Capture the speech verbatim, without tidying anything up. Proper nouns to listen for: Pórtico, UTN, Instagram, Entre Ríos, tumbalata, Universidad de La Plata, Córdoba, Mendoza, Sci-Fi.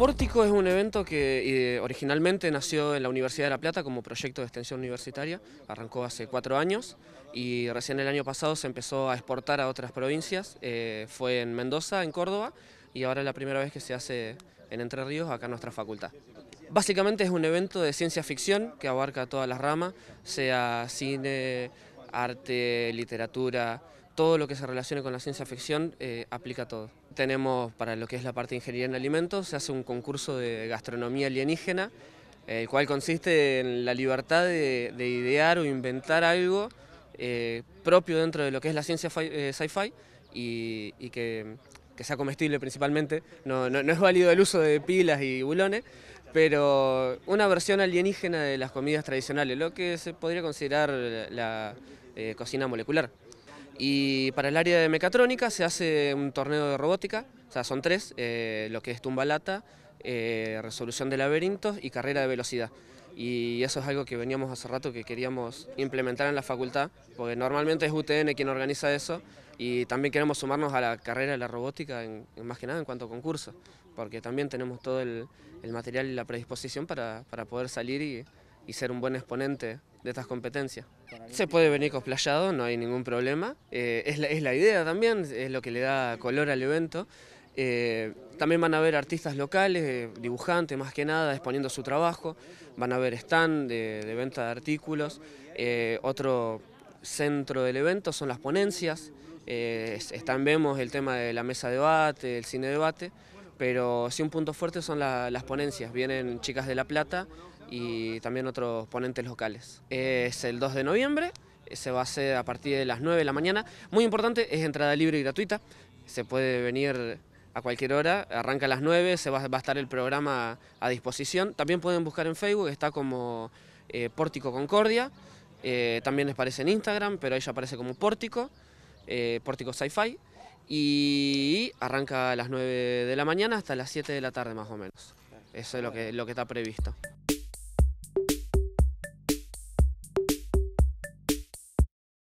Pórtico es un evento que eh, originalmente nació en la Universidad de La Plata como proyecto de extensión universitaria, arrancó hace cuatro años y recién el año pasado se empezó a exportar a otras provincias, eh, fue en Mendoza, en Córdoba, y ahora es la primera vez que se hace en Entre Ríos, acá en nuestra facultad. Básicamente es un evento de ciencia ficción que abarca todas las ramas, sea cine, arte, literatura, todo lo que se relacione con la ciencia ficción eh, aplica todo. Tenemos para lo que es la parte de ingeniería en alimentos, se hace un concurso de gastronomía alienígena, el cual consiste en la libertad de, de idear o inventar algo eh, propio dentro de lo que es la ciencia eh, sci-fi y, y que, que sea comestible principalmente. No, no, no es válido el uso de pilas y bulones, pero una versión alienígena de las comidas tradicionales, lo que se podría considerar la, la eh, cocina molecular. Y para el área de mecatrónica se hace un torneo de robótica, o sea, son tres, eh, lo que es tumbalata, eh, resolución de laberintos y carrera de velocidad. Y eso es algo que veníamos hace rato que queríamos implementar en la facultad, porque normalmente es U T N quien organiza eso, y también queremos sumarnos a la carrera de la robótica, en, en más que nada en cuanto a concursos, porque también tenemos todo el, el material y la predisposición para, para poder salir y... y ser un buen exponente de estas competencias. Se puede venir cosplayado, no hay ningún problema, eh, es, la, es la idea también, es lo que le da color al evento. Eh, también van a haber artistas locales, dibujantes más que nada, exponiendo su trabajo, van a haber stand de, de venta de artículos, eh, otro centro del evento son las ponencias, eh, están, vemos el tema de la mesa de debate, el cine debate, pero sí un punto fuerte son la, las ponencias, vienen chicas de La Plata y también otros ponentes locales. Es el dos de noviembre, se va a hacer a partir de las nueve de la mañana, muy importante, es entrada libre y gratuita, se puede venir a cualquier hora, arranca a las nueve, se va, va a estar el programa a disposición, también pueden buscar en Facebook, está como eh, Pórtico Concordia, eh, también aparece en Instagram, pero ahí ya aparece como Pórtico, eh, Pórtico Sci-Fi, y arranca a las nueve de la mañana hasta las siete de la tarde más o menos. Eso es lo que, lo que está previsto.